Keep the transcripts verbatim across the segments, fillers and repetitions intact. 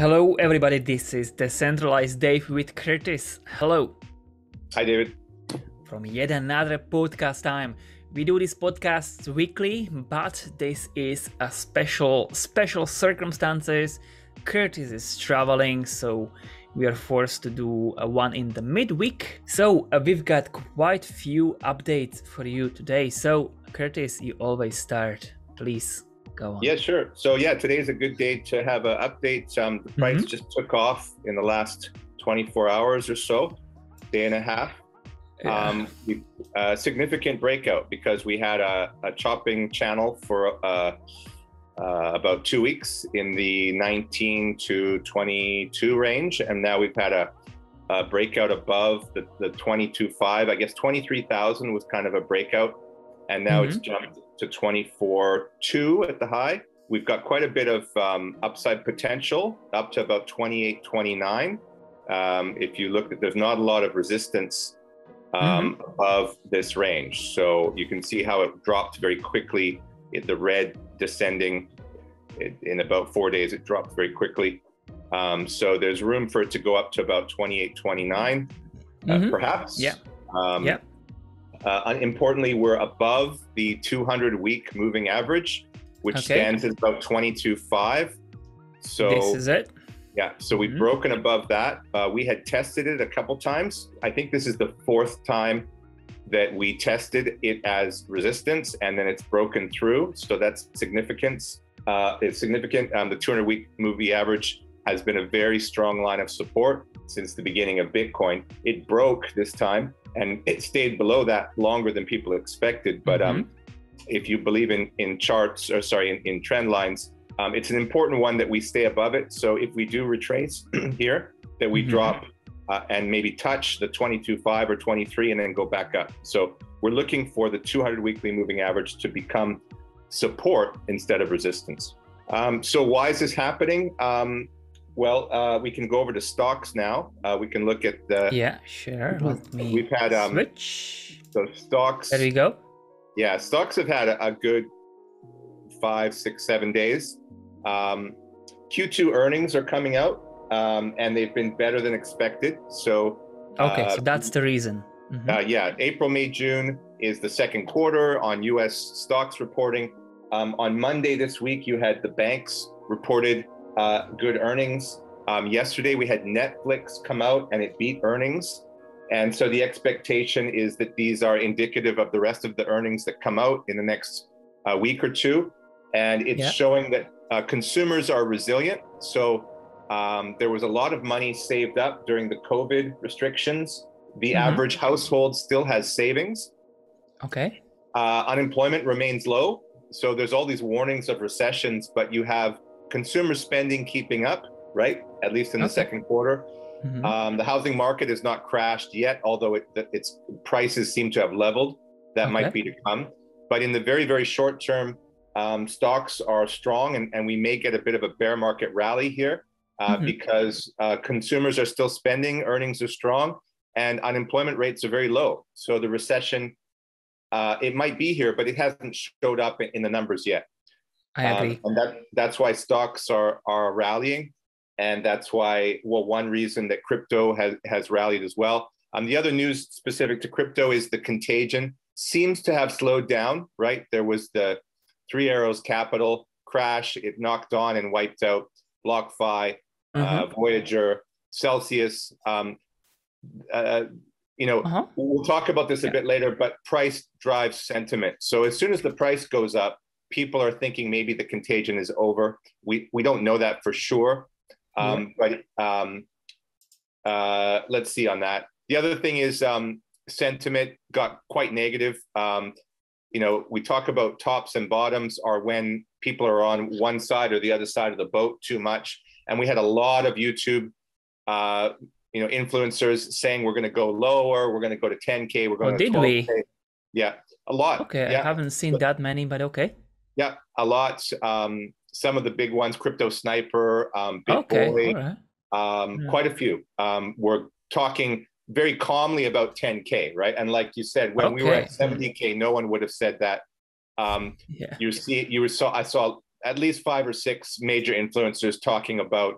Hello everybody, this is Decentralized Dave with Curtis. Hello. Hi David. From yet another podcast time. We do these podcasts weekly, but this is a special, special circumstances. Curtis is traveling, so we are forced to do a one in the midweek. So uh, we've got quite few updates for you today. So Curtis, you always start, please. Yeah, sure. So yeah, today is a good day to have an update. Um, the price mm-hmm. just took off in the last twenty-four hours or so, day and a half. Yeah. Um, we, uh, significant breakout because we had a, a chopping channel for uh, uh, about two weeks in the nineteen to twenty-two range. And now we've had a, a breakout above the, the twenty-two point five, I guess twenty-three thousand was kind of a breakout. And now mm-hmm. it's jumped to twenty-four point two at the high. We've got quite a bit of um, upside potential up to about twenty-eight twenty-nine. Um, if you look, there's not a lot of resistance um, mm-hmm. above this range. So you can see how it dropped very quickly. It, the red descending it, in about four days, it dropped very quickly. Um, so there's room for it to go up to about twenty-eight twenty-nine, mm-hmm. uh, perhaps. Yeah. Um, yeah. Uh, importantly, we're above the two hundred week moving average, which okay. stands at about twenty-two point five. So this is it. Yeah. So we've mm-hmm. broken above that. Uh, we had tested it a couple times. I think this is the fourth time that we tested it as resistance, and then it's broken through. So that's significance. Uh, it's significant. Um, the two hundred week moving average has been a very strong line of support since the beginning of Bitcoin. It broke this time. And it stayed below that longer than people expected. But mm-hmm. um, if you believe in, in charts, or sorry, in, in trend lines, um, it's an important one that we stay above it. So if we do retrace here, that we mm-hmm. drop uh, and maybe touch the twenty-two point five or twenty-three and then go back up. So we're looking for the two hundred weekly moving average to become support instead of resistance. Um, so why is this happening? Um, Well, uh, we can go over to stocks now. Uh, we can look at the... Yeah, sure. Let me We've had, um, switch. So stocks... There we go. Yeah, stocks have had a, a good five, six, seven days. Um, Q two earnings are coming out, um, and they've been better than expected. So... Okay, uh, so that's the reason. Mm-hmm. Uh, yeah, April, May, June is the second quarter on U S stocks reporting. Um, on Monday this week, you had the banks reported... Uh, good earnings. Um, yesterday we had Netflix come out and it beat earnings. And so the expectation is that these are indicative of the rest of the earnings that come out in the next uh, week or two. And it's yeah. showing that uh, consumers are resilient. So um, there was a lot of money saved up during the COVID restrictions. The mm-hmm. average household still has savings. Okay. Uh, unemployment remains low. So there's all these warnings of recessions, but you have consumer spending keeping up, right? At least in the okay. second quarter. Mm-hmm. Um, the housing market has not crashed yet, although it, its prices seem to have leveled. That okay. might be to come. But in the very, very short term, um, stocks are strong and, and we may get a bit of a bear market rally here uh, mm-hmm. because uh, consumers are still spending, earnings are strong, and unemployment rates are very low. So the recession, uh, it might be here, but it hasn't showed up in, in the numbers yet. I agree. Um, and that, that's why stocks are, are rallying. And that's why, well, one reason that crypto has, has rallied as well. Um, the other news specific to crypto is the contagion seems to have slowed down, right? There was the Three Arrows Capital crash. It knocked on and wiped out BlockFi, mm-hmm. uh, Voyager, Celsius. Um, uh, you know, uh-huh. we'll talk about this yeah. a bit later, but price drives sentiment. So as soon as the price goes up, people are thinking maybe the contagion is over. We we don't know that for sure, um, yeah. but um, uh, let's see on that. The other thing is um, sentiment got quite negative. Um, you know, we talk about tops and bottoms are when people are on one side or the other side of the boat too much. And we had a lot of YouTube, uh, you know, influencers saying we're going to go lower, we're going to go to ten K, we're going oh, to did twelve K. We? Yeah, a lot. Okay, yeah. I haven't seen but, that many, but okay. Yeah, a lot. Um, some of the big ones, Crypto Sniper, um, Big okay, Boy, right. um, yeah. quite a few. Um, we're talking very calmly about ten K, right? And like you said, when okay. we were at seventy K, no one would have said that. Um, yeah. You see, you were saw. I saw at least five or six major influencers talking about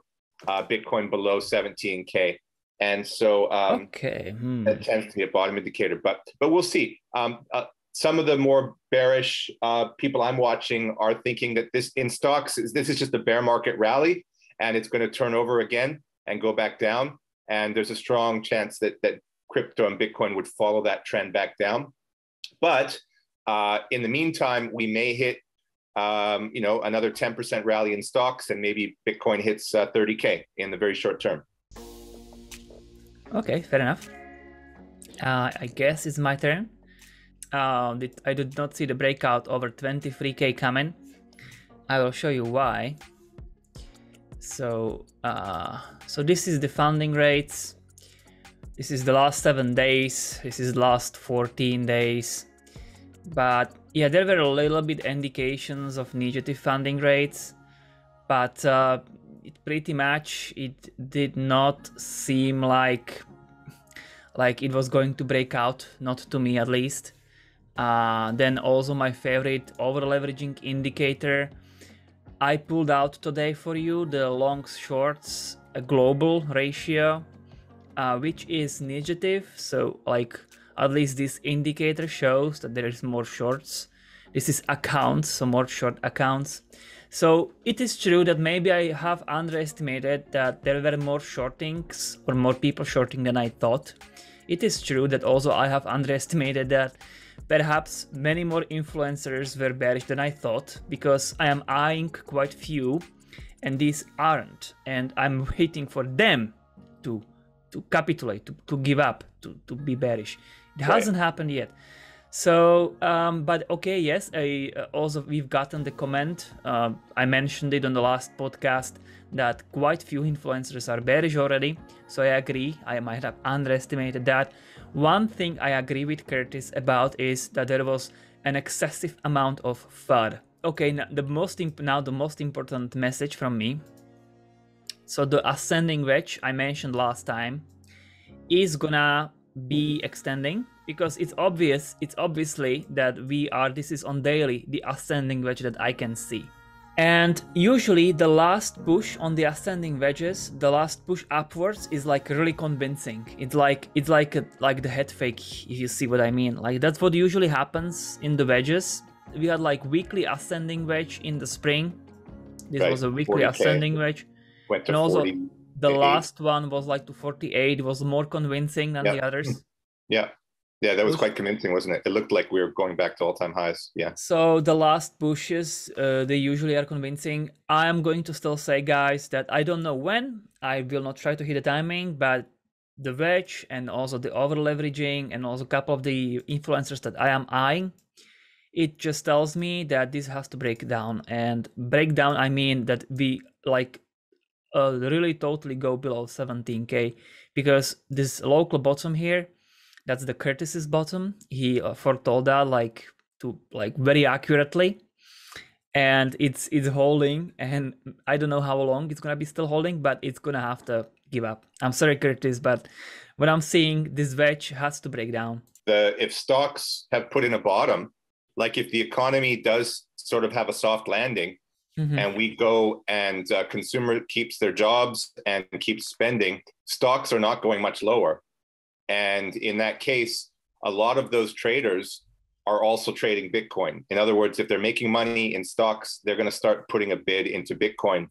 uh, Bitcoin below seventeen K. And so um, okay. hmm. that tends to be a bottom indicator, but but we'll see. Um, uh, some of the more bearish uh, people I'm watching are thinking that this in stocks, is, this is just a bear market rally and it's going to turn over again and go back down. And there's a strong chance that that crypto and Bitcoin would follow that trend back down. But uh, in the meantime, we may hit um, you know, another ten percent rally in stocks, and maybe Bitcoin hits uh, thirty K in the very short term. Okay, fair enough. Uh, I guess it's my turn. Uh, I did not see the breakout over twenty-three K coming. I will show you why. So, uh, so this is the funding rates. This is the last seven days. This is the last fourteen days. But yeah, there were a little bit indications of negative funding rates, but uh, it pretty much it did not seem like like it was going to break out, not to me at least. Uh, then also my favorite over-leveraging indicator I pulled out today for you, the longs shorts global ratio, uh, which is negative. So like, at least this indicator shows that there is more shorts. This is accounts, so more short accounts. So it is true that maybe I have underestimated that there were more shortings or more people shorting than I thought. It is true that also I have underestimated that perhaps many more influencers were bearish than I thought, because I am eyeing quite few and these aren't, and I'm waiting for them to to capitulate, to, to give up, to, to be bearish. It right. hasn't happened yet. So, um, but okay, yes, I, uh, also we've gotten the comment, uh, I mentioned it on the last podcast, that quite few influencers are bearish already. So I agree, I might have underestimated that. One thing I agree with Curtis about is that there was an excessive amount of F U D. Okay, now the most, imp now the most important message from me. So the ascending wedge I mentioned last time is gonna be extending, because it's obvious, it's obviously that we are, this is on daily, the ascending wedge that I can see. And usually the last push on the ascending wedges, the last push upwards is like really convincing. It's like, it's like, a, like the head fake, if you see what I mean. Like that's what usually happens in the wedges. We had like weekly ascending wedge in the spring. This right. was a weekly forty K. Ascending wedge. Went to and also forty-eight. The last one was like to forty-eight. It was more convincing than yeah. the others. Yeah. Yeah, that was quite convincing, wasn't it? It looked like we were going back to all-time highs. Yeah. So the last pushes, uh, they usually are convincing. I am going to still say, guys, that I don't know when. I will not try to hit the timing, but the wedge and also the over-leveraging and also a couple of the influencers that I am eyeing, it just tells me that this has to break down. And break down, I mean that we like uh, really totally go below seventeen K, because this local bottom here, that's the Curtis's bottom. He foretold that like to like very accurately, and it's it's holding. And I don't know how long it's gonna be still holding, but it's gonna have to give up. I'm sorry, Curtis, but what I'm seeing, this wedge has to break down. The if stocks have put in a bottom, like if the economy does sort of have a soft landing, mm-hmm. and we go and uh, consumer keeps their jobs and keeps spending, stocks are not going much lower. And in that case, a lot of those traders are also trading Bitcoin. In other words, if they're making money in stocks, they're going to start putting a bid into Bitcoin.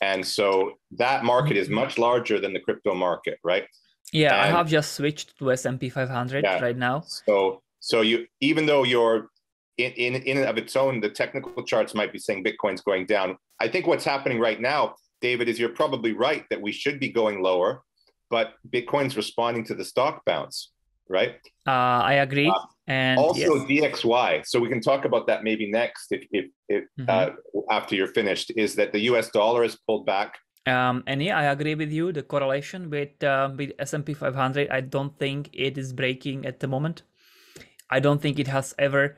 And so that market is much larger than the crypto market, right? Yeah, and I have just switched to S and P five hundred yeah, right now. So so you, even though you're in, in, in and of its own, the technical charts might be saying Bitcoin's going down. I think what's happening right now, David, is you're probably right that we should be going lower. But Bitcoin's responding to the stock bounce, right? Uh, I agree. Uh, and also yes. D X Y. So we can talk about that maybe next if, if, if mm-hmm. uh, after you're finished, is that the U S dollar is pulled back. Um, and yeah, I agree with you. The correlation with, uh, with S and P five hundred, I don't think it is breaking at the moment. I don't think it has ever.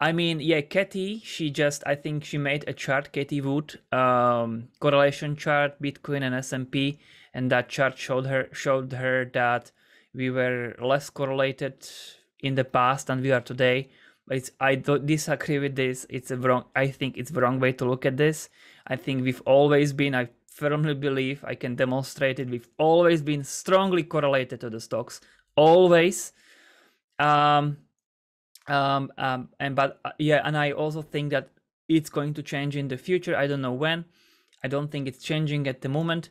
I mean, yeah, Katie, she just, I think she made a chart, Katie Wood, um, correlation chart, Bitcoin and S and P. And that chart showed her showed her that we were less correlated in the past than we are today. But it's, I don't disagree with this. It's a wrong. I think it's the wrong way to look at this. I think we've always been. I firmly believe, I can demonstrate it, we've always been strongly correlated to the stocks, always. Um, um, um, and but uh, yeah, and I also think that it's going to change in the future. I don't know when. I don't think it's changing at the moment.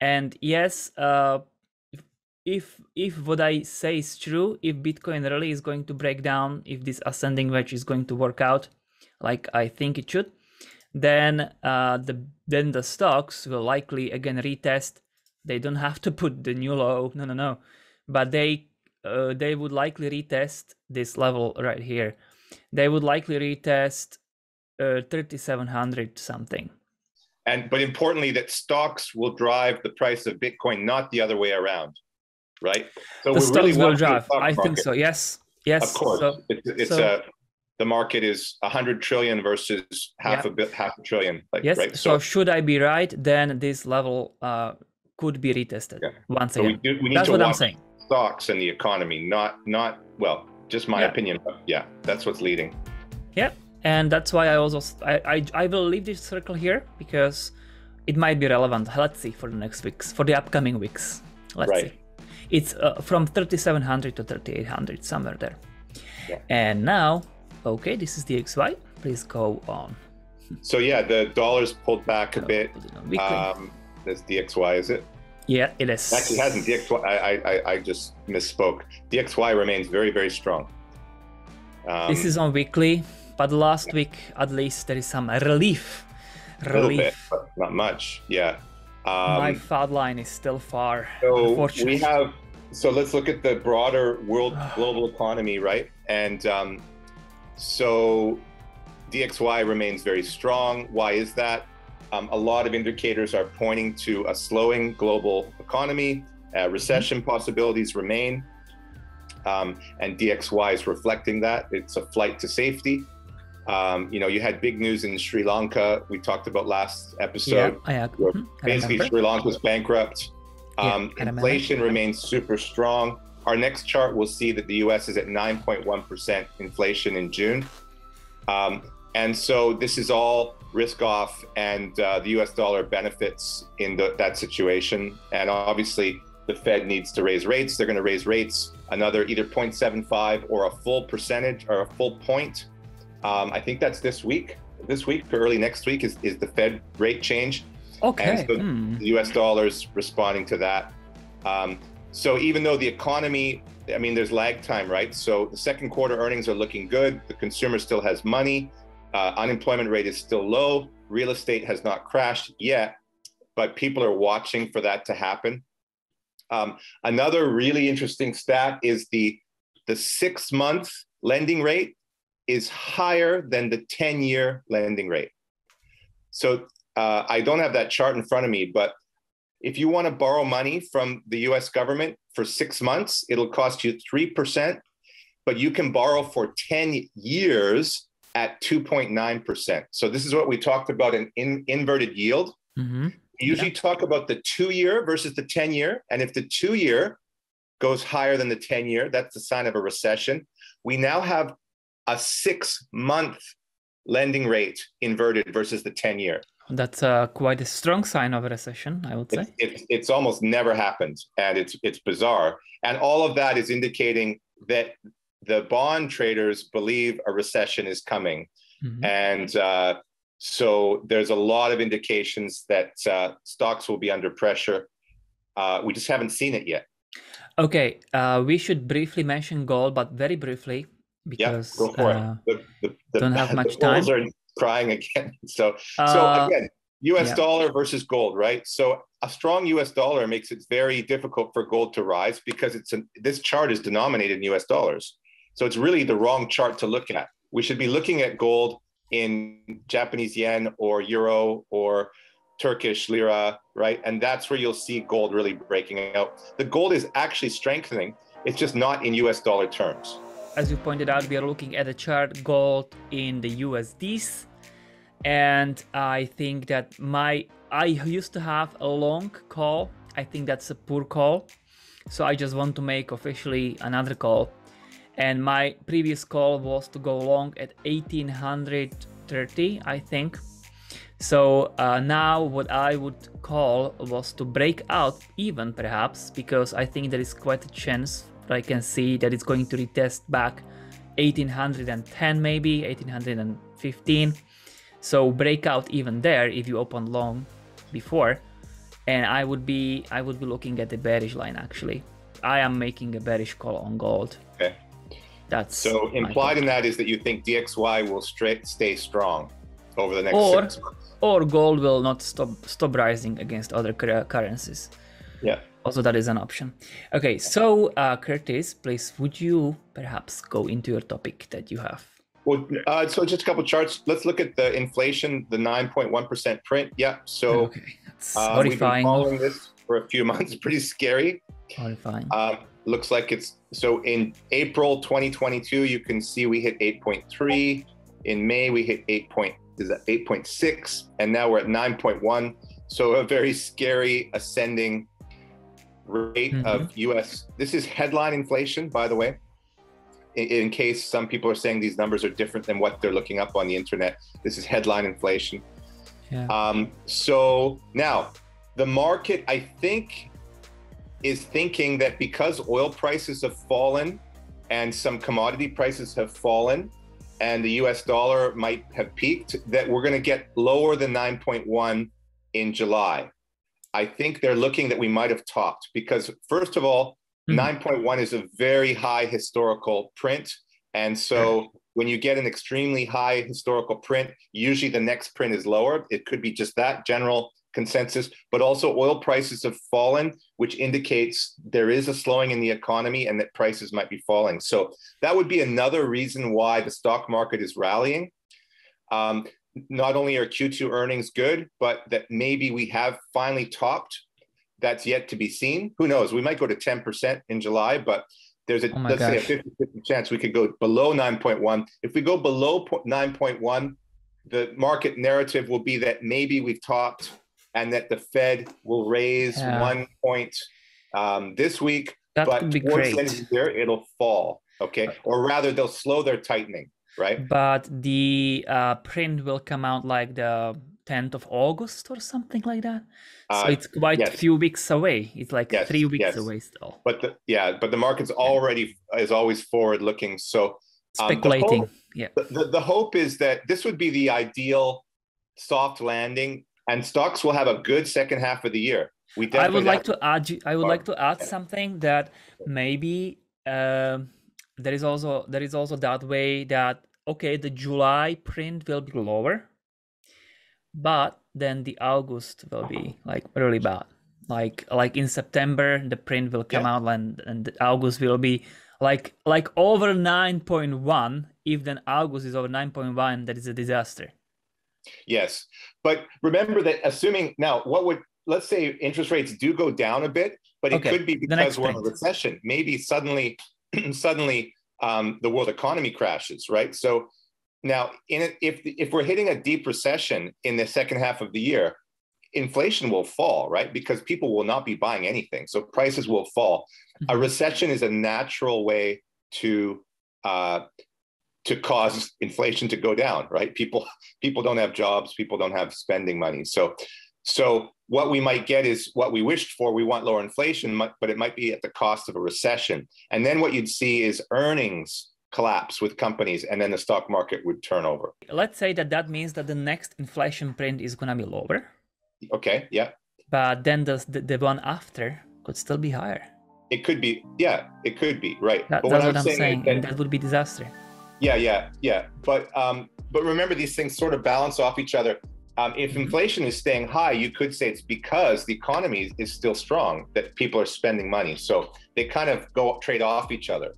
And yes, uh, if, if if what I say is true, if Bitcoin really is going to break down, if this ascending wedge is going to work out, like I think it should, then uh, the then the stocks will likely again retest. They don't have to put the new low. No, no, no. But they uh, they would likely retest this level right here. They would likely retest uh, thirty-seven hundred something. And but importantly, that stocks will drive the price of Bitcoin, not the other way around, right? So the stocks really will drive. Stock I market. think so. Yes, yes. Of course, so, it's, it's so, a the market is a hundred trillion versus half yeah. a bit, half a trillion. Like, yes. Right? So, so should I be right? Then this level uh, could be retested yeah. once so again. We do, we need that's to what I'm saying. Stocks and the economy, not not well, just my yeah. opinion. But yeah, that's what's leading. Yeah. And that's why I also, I, I, I will leave this circle here because it might be relevant. Let's see for the next weeks, for the upcoming weeks. Let's right. see. It's uh, from thirty-seven hundred to thirty-eight hundred, somewhere there. Yeah. And now, okay, this is D X Y. Please go on. So yeah, the dollar's pulled back a oh, bit. Um, that's D X Y, is it? Yeah, it is. Actually, it hasn't. D X Y, I, I, I just misspoke. D X Y remains very, very strong. Um, this is on weekly. But last week, at least, there is some relief. Relief. A little bit, but not much. Yeah. Um, My F U D line is still far. So we have. So let's look at the broader world global economy, right? And um, so D X Y remains very strong. Why is that? Um, a lot of indicators are pointing to a slowing global economy. Uh, recession mm-hmm. possibilities remain, um, and D X Y is reflecting that. It's a flight to safety. Um, you know, you had big news in Sri Lanka. We talked about last episode. Yeah, I, where I basically, remember. Sri Lanka was bankrupt. Um, yeah, inflation remains super strong. Our next chart, we'll see that the U S is at nine point one percent inflation in June. Um, and so this is all risk off, and uh, the U S dollar benefits in the, that situation. And obviously, the Fed needs to raise rates. They're going to raise rates another either zero point seven five or a full percentage or a full point. Um, I think that's this week, this week or early next week is, is the Fed rate change. Okay. And so mm. the U S dollar's responding to that. Um, so even though the economy, I mean, there's lag time, right? So the second quarter earnings are looking good. The consumer still has money. Uh, unemployment rate is still low. Real estate has not crashed yet, but people are watching for that to happen. Um, another really interesting stat is the, the six month lending rate is higher than the ten-year lending rate. So uh, I don't have that chart in front of me, but if you want to borrow money from the U S government for six months, it'll cost you three percent, but you can borrow for ten years at two point nine percent. So this is what we talked about, an in inverted yield. Mm-hmm. We usually yeah. talk about the two-year versus the ten-year, and if the two-year goes higher than the ten-year, that's the sign of a recession. We now have a six-month lending rate inverted versus the ten-year. That's uh, quite a strong sign of a recession, I would say. It's, it's, it's almost never happened, and it's, it's bizarre. And all of that is indicating that the bond traders believe a recession is coming. Mm-hmm. And uh, so there's a lot of indications that uh, stocks will be under pressure. Uh, we just haven't seen it yet. Okay, uh, we should briefly mention gold, but very briefly. Because, yeah, go for uh, it. The, the, the, don't have the much time. Are crying again. So, uh, so again, U S yeah. dollar versus gold, right? So a strong U S dollar makes it very difficult for gold to rise because it's an, this chart is denominated in U S dollars. So it's really the wrong chart to look at. We should be looking at gold in Japanese yen or euro or Turkish lira, right? And that's where you'll see gold really breaking out. The gold is actually strengthening. It's just not in U S dollar terms. As you pointed out, we are looking at the chart gold in the U S Ds. And I think that my, I used to have a long call. I think that's a poor call. So I just want to make officially another call. And my previous call was to go long at eighteen thirty, I think. So uh, now what I would call was to break out even perhaps, because I think there is quite a chance that I can see that it's going to retest back eighteen ten maybe, eighteen fifteen. So break out even there if you open long before, and I would be I would be looking at the bearish line actually. I am making a bearish call on gold. Okay. That's so implied in that is that you think D X Y will straight stay strong over the next or, six months. Or gold will not stop stop rising against other currencies. Yeah. Also, that is an option. Okay, so uh, Curtis, please, would you perhaps go into your topic that you have? Well, uh, so just a couple of charts. Let's look at the inflation, the nine point one percent print. Yeah, so okay. That's uh, we've been following this for a few months. Pretty scary. Horrifying. Uh, looks like it's, so in April twenty twenty-two, you can see we hit eight point three. In May, we hit eight point six, and now we're at nine point one. So a very scary ascending rate mm-hmm. of U S. This is headline inflation, by the way, in, in case some people are saying these numbers are different than what they're looking up on the internet. This is headline inflation. Yeah. Um, so now the market, I think, is thinking that because oil prices have fallen and some commodity prices have fallen and the U S dollar might have peaked, that we're going to get lower than nine point one in July. I think they're looking that we might have topped, because first of all, mm-hmm. nine point one is a very high historical print. And so when you get an extremely high historical print, usually the next print is lower. It could be just that general consensus, but also oil prices have fallen, which indicates there is a slowing in the economy and that prices might be falling. So that would be another reason why the stock market is rallying. Um, not only are Q two earnings good, but that maybe we have finally topped. That's yet to be seen. Who knows? We might go to ten percent in July, but there's a, oh let's gosh. say a fifty fifty chance we could go below nine point one. If we go below nine point one, the market narrative will be that maybe we've topped, and that the Fed will raise yeah. one point um, this week, that but be towards the end of the year, it'll fall, okay? Or rather, they'll slow their tightening, right? But the uh, print will come out like the tenth of August or something like that. So uh, it's quite yes. a few weeks away. It's like yes, three weeks yes. away still. But the, yeah, but the market's already, yeah. is always forward looking. So um, speculating, the hope, yeah. The, the, the hope is that this would be the ideal soft landing, and stocks will have a good second half of the year. We I would like to add. I would like to add something that maybe uh, there is also there is also that way that okay, the July print will be lower, but then the August will be like really bad. Like like in September, the print will come yeah. out, and and August will be like like over nine point one. If then August is over nine point one, that is a disaster. Yes, but remember that assuming now what would, let's say interest rates do go down a bit, but it okay. could be because we're in a recession. Maybe suddenly, suddenly um, the world economy crashes, right? So now in it, if, if we're hitting a deep recession in the second half of the year, inflation will fall, right? Because people will not be buying anything. So prices will fall. Mm-hmm. A recession is a natural way to uh, to cause inflation to go down, right? People people don't have jobs, people don't have spending money. So, so what we might get is what we wished for. We want lower inflation, but it might be at the cost of a recession. And then what you'd see is earnings collapse with companies, and then the stock market would turn over. Let's say that that means that the next inflation print is gonna be lower. Okay, yeah. But then the, the one after could still be higher. It could be, yeah, it could be, right. That, but that's what, what I'm saying, saying and that would be disaster. Yeah, yeah, yeah. But um, but remember, these things sort of balance off each other. Um, if inflation is staying high, you could say it's because the economy is still strong, that people are spending money. So they kind of go trade off each other.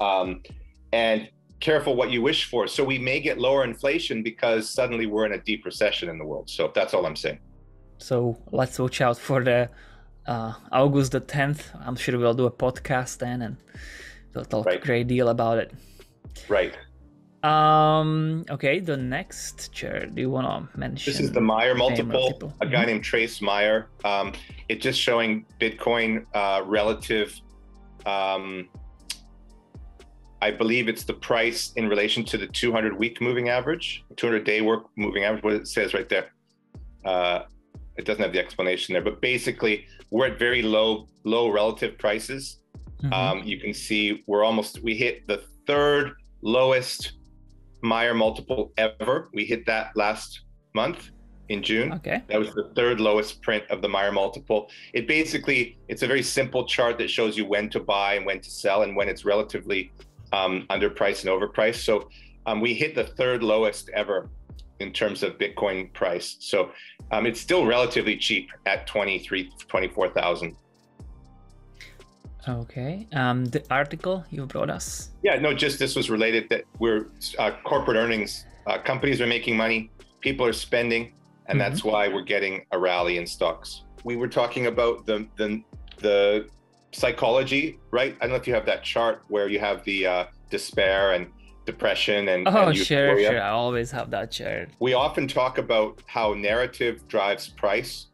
Um, and careful what you wish for. So we may get lower inflation because suddenly we're in a deep recession in the world. So that's all I'm saying. So let's watch out for the uh, August the tenth. I'm sure we'll do a podcast then, and we'll talk right. a great deal about it. Right. Um, okay, the next chart, do you want to mention? This is the Mayer multiple, Mayer multiple. a guy mm-hmm. named Trace Meyer. Um, it's just showing Bitcoin uh, relative. Um, I believe it's the price in relation to the two hundred week moving average, two hundred day work moving average, what it says right there. Uh, it doesn't have the explanation there, but basically we're at very low, low relative prices. Mm-hmm. Um, you can see we're almost, we hit the third lowest Mayer multiple ever. We hit that last month in June. Okay. That was the third lowest print of the Mayer multiple. It basically, it's a very simple chart that shows you when to buy and when to sell and when it's relatively um, underpriced and overpriced. So um, we hit the third lowest ever in terms of Bitcoin price. So um, it's still relatively cheap at twenty-three, twenty-four thousand. Okay, um, the article you brought us? Yeah, no, just this was related that we're uh, corporate earnings, uh, companies are making money, people are spending, and mm-hmm. that's why we're getting a rally in stocks. We were talking about the, the, the psychology, right? I don't know if you have that chart where you have the uh, despair and depression and oh and sure sure I always have that chart. We often talk about how narrative drives price,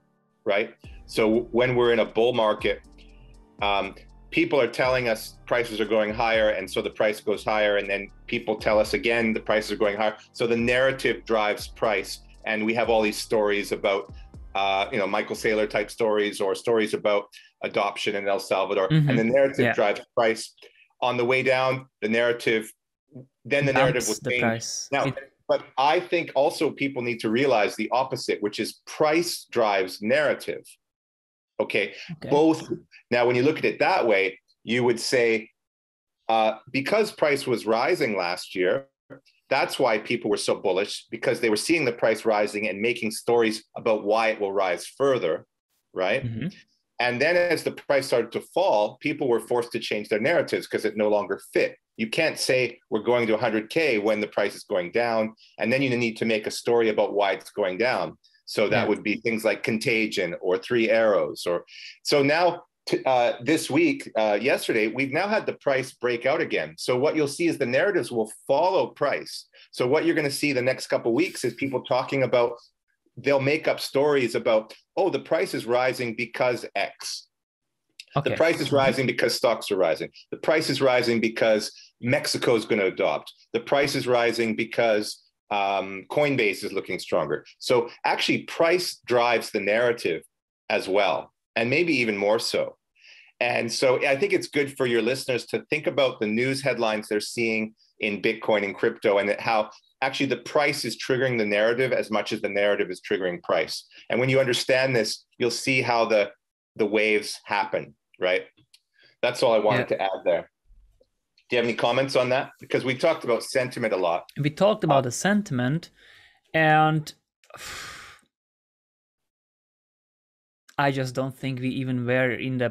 right? So when we're in a bull market, um people are telling us prices are going higher, and so the price goes higher, and then people tell us again the prices are going higher. So the narrative drives price, and we have all these stories about uh you know, Michael Saylor type stories or stories about adoption in El Salvador. Mm-hmm. And the narrative yeah. drives price. On the way down, the narrative then the narrative was changed. Now, but I think also people need to realize the opposite, which is price drives narrative. Okay, okay. Both. Now, when you look at it that way, you would say, uh, because price was rising last year, that's why people were so bullish, because they were seeing the price rising and making stories about why it will rise further, right? Mm-hmm. And then as the price started to fall, people were forced to change their narratives because it no longer fit. You can't say we're going to one hundred K when the price is going down, and then you need to make a story about why it's going down. So that yeah. would be things like contagion or three arrows. Or so now uh, this week, uh, yesterday, we've now had the price break out again. So what you'll see is the narratives will follow price. So what you're going to see the next couple of weeks is people talking about, they'll make up stories about, oh, the price is rising because X. Okay. The price is rising because stocks are rising. The price is rising because Mexico is going to adopt. The price is rising because um, Coinbase is looking stronger. So actually, price drives the narrative as well, and maybe even more so. And so I think it's good for your listeners to think about the news headlines they're seeing in Bitcoin and crypto, and that how actually the price is triggering the narrative as much as the narrative is triggering price. And when you understand this, you'll see how the, the waves happen, right? That's all I wanted yeah. to add there. Do you have any comments on that? Because we talked about sentiment a lot. We talked about the sentiment, and I just don't think we even were in the,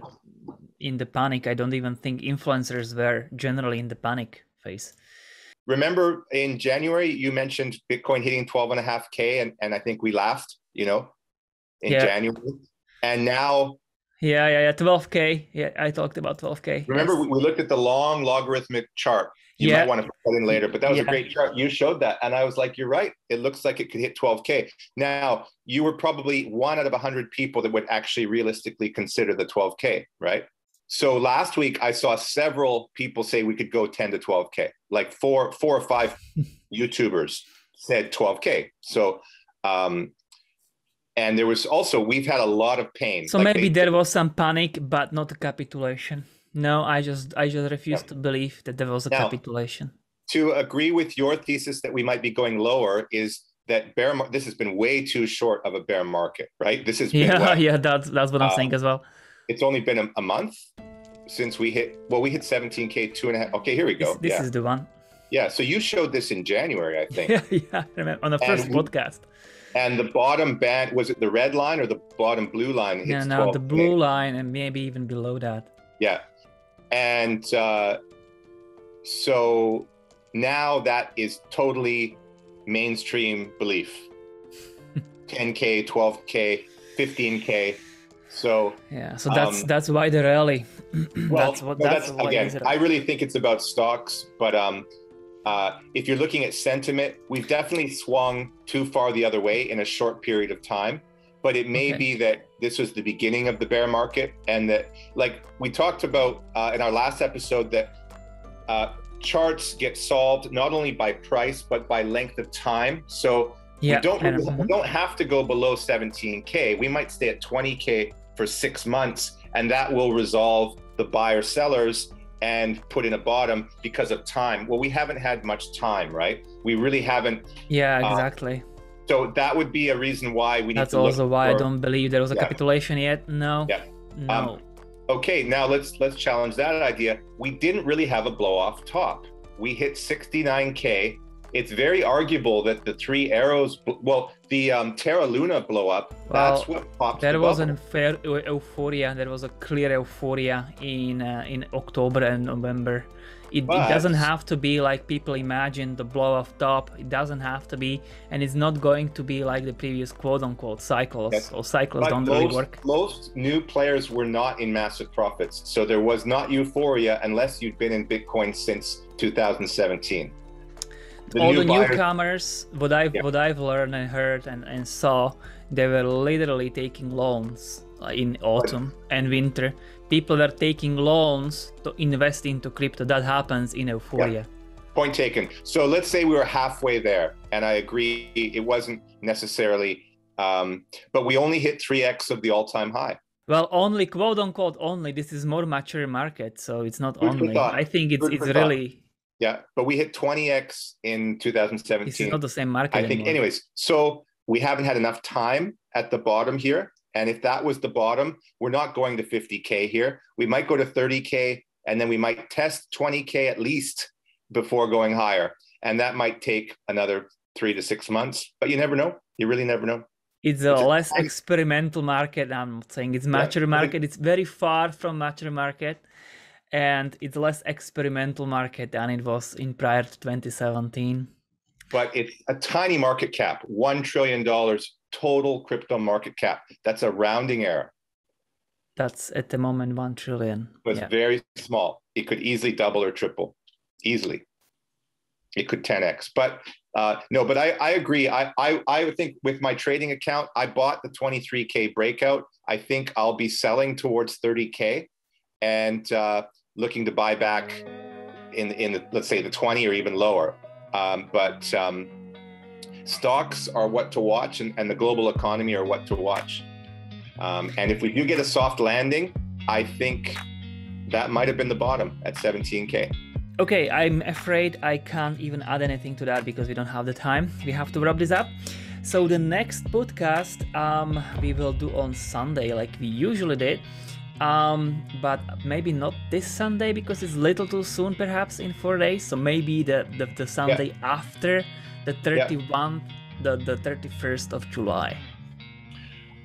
in the panic. I don't even think influencers were generally in the panic phase. Remember in January, you mentioned Bitcoin hitting twelve and a half K, and, and I think we laughed, you know, in yeah. January. And now... Yeah, yeah, yeah, twelve K. Yeah, I talked about twelve K. Remember, yes. we looked at the long logarithmic chart. You yeah. might want to put that in later, but that was yeah. a great chart. You showed that, and I was like, you're right. It looks like it could hit twelve K. Now, you were probably one out of one hundred people that would actually realistically consider the twelve K, right? So last week, I saw several people say we could go ten to twelve K. Like four, four or five YouTubers said twelve K. So... um and there was also, we've had a lot of pain. So like maybe they, there was some panic, but not a capitulation. No, I just I just refuse yeah. to believe that there was a now, capitulation. To agree with your thesis that we might be going lower is that bear. This has been way too short of a bear market, right? This is yeah, well, yeah. That's that's what I'm um, saying as well. It's only been a, a month since we hit. Well, we hit seventeen K two and a half. Okay, here we go. This, this yeah. is the one. Yeah. So you showed this in January, I think. yeah, yeah. I remember on the first and podcast. And the bottom band, was it the red line or the bottom blue line? Yeah, no, the blue line and maybe even below that. Yeah. And uh, so now that is totally mainstream belief. ten K, twelve K, fifteen K. So yeah, so that's um, that's why the rally. well, that's what no, that's, that's again, I really think it's about stocks, but um Uh, if you're looking at sentiment, we've definitely swung too far the other way in a short period of time, but it may okay. be that this was the beginning of the bear market, and that, like we talked about uh, in our last episode, that uh, charts get solved not only by price, but by length of time. So Yeah, we don't, I don't, we don't have to go below seventeen K. We might stay at twenty K for six months, and that will resolve the buyer sellers and put in a bottom because of time. Well, we haven't had much time, right? We really haven't. Yeah, exactly. Um, so that would be a reason why we need That's to That's also look why for... I don't believe there was a yeah. capitulation yet. No, yeah. no. Um, okay, now let's let's challenge that idea. We didn't really have a blow off top. We hit sixty-nine K. It's very arguable that the Three Arrows, well, the um, Terra Luna blow up, well, that's what popped the bubble. There was an fair euphoria. There was a clear euphoria in uh, in October and November. It, but, it doesn't have to be like people imagine the blow off top. It doesn't have to be, and it's not going to be like the previous quote unquote cycles yes. or cycles but don't most, really work. Most new players were not in massive profits, so there was not euphoria unless you'd been in Bitcoin since two thousand seventeen. The all new the newcomers, what I've yeah. what I've learned and heard and, and saw, they were literally taking loans in autumn and winter. People are taking loans to invest into crypto. That happens in euphoria. Yeah. Point taken. So let's say we were halfway there, and I agree it wasn't necessarily, um, but we only hit three X of the all-time high. Well, only, quote unquote, only. This is more mature market, so it's not Good only. I think it's it's really. Thought. Yeah, but we hit twenty X in two thousand seventeen. It's not the same market, I think, anymore. Anyways, so we haven't had enough time at the bottom here. And if that was the bottom, we're not going to fifty K here. We might go to thirty K, and then we might test twenty K at least before going higher. And that might take another three to six months. But you never know. You really never know. It's a less experimental market. I'm not saying it's mature yeah. market. It's very far from mature market. And it's less experimental market than it was in prior to twenty seventeen. But it's a tiny market cap, one trillion dollars total crypto market cap. That's a rounding error. That's at the moment one trillion dollars. It was yeah. very small. It could easily double or triple, easily. It could ten X. But uh, no, but I, I agree. I, I, I think with my trading account, I bought the twenty-three K breakout. I think I'll be selling towards thirty K. And uh, looking to buy back in in the, let's say the twenty or even lower. Um, but um, stocks are what to watch, and, and the global economy are what to watch. Um, and if we do get a soft landing, I think that might have been the bottom at seventeen K. Okay, I'm afraid I can't even add anything to that because we don't have the time. We have to wrap this up. So the next podcast um, we will do on Sunday, like we usually did. Um, but maybe not this Sunday because it's a little too soon, perhaps in four days. So maybe the the, the Sunday yeah. after the thirty-first, yeah. the, the thirty-first of July.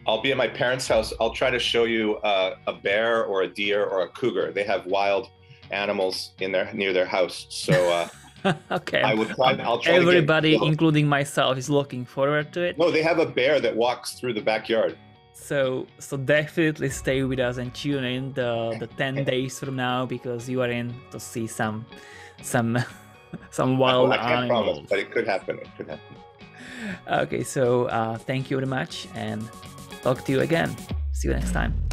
I'll be at my parents' house. I'll try to show you uh, a bear or a deer or a cougar. They have wild animals in their near their house. So uh, okay, I would try, I'll try everybody, to get... including myself, is looking forward to it. No, they have a bear that walks through the backyard. So, so definitely stay with us and tune in the, the ten days from now because you are in to see some, some, some wild well, I can't animals. Promise, but it could happen. It could happen. Okay, so uh, thank you very much, and talk to you again. See you next time.